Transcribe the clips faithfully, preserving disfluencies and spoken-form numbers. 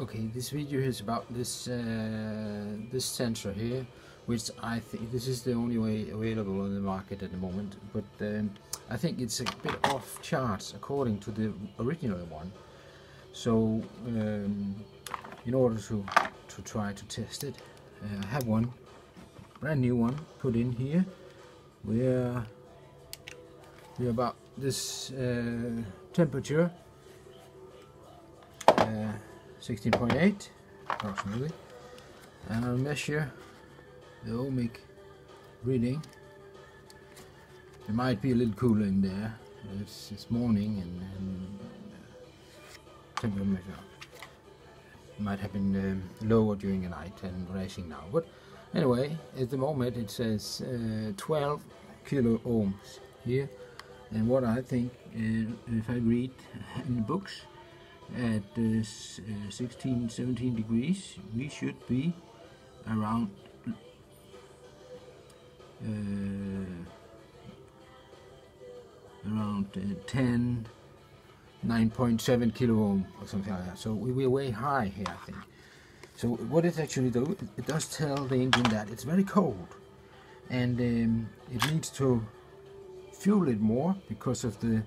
Okay, this video is about this uh, this sensor here, which I think this is the only way available on the market at the moment, but um, I think it's a bit off charts according to the original one. So um, in order to, to try to test it, uh, I have one brand new one put in here. We're, we're about this uh, temperature, uh, sixteen point eight approximately, and I'll measure the ohmic reading. It might be a little cooler in there. It's, it's morning and, and temperature might have been um, lower during the night and rising now. But anyway, at the moment it says uh, twelve kilo ohms here, and what I think, uh, if I read in the books, at uh, sixteen, seventeen degrees, we should be around uh, around uh, ten, nine point seven kilo ohm or something like that. So we, we're way high here, I think. So what it actually does, it does tell the engine that it's very cold, and um, it needs to fuel it more because of the,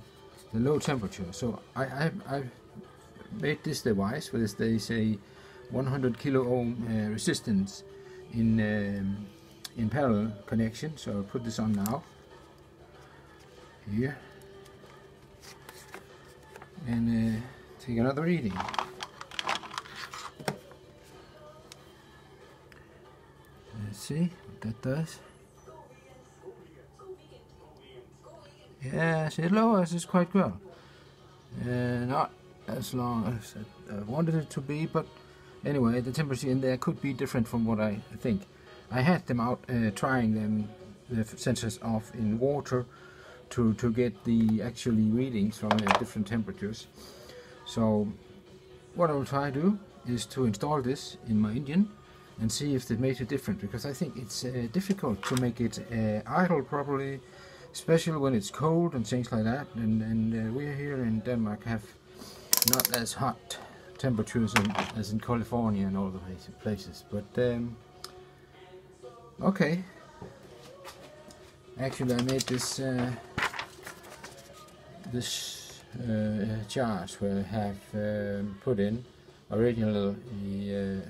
the low temperature. So I, I, I've made this device where they say one hundred kilo ohm uh, resistance in um, in parallel connection. So I'll put this on now here and uh, take another reading. Let's see what that does. Yes, it lowers it quite well. Uh, not as long as I wanted it to be, but anyway, the temperature in there could be different from what I think. I had them out uh, trying them, the sensors off in water to, to get the actually readings from uh, different temperatures. So what I will try to do is to install this in my engine and see if it makes a difference, because I think it's uh, difficult to make it uh, idle properly, especially when it's cold and things like that. And, and uh, we're here in Denmark have not as hot temperatures in, as in California and all the places, but um, okay. Actually, I made this uh, this uh, charge where I have um, put in original the uh,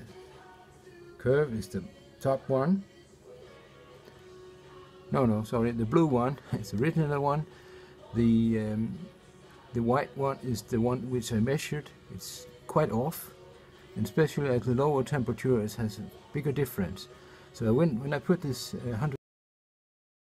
curve is the top one. No, no, sorry, the blue one is the original one. The um, The white one is the one which I measured. It's quite off, and especially at the lower temperatures has a bigger difference. So when, when I put this uh, one hundred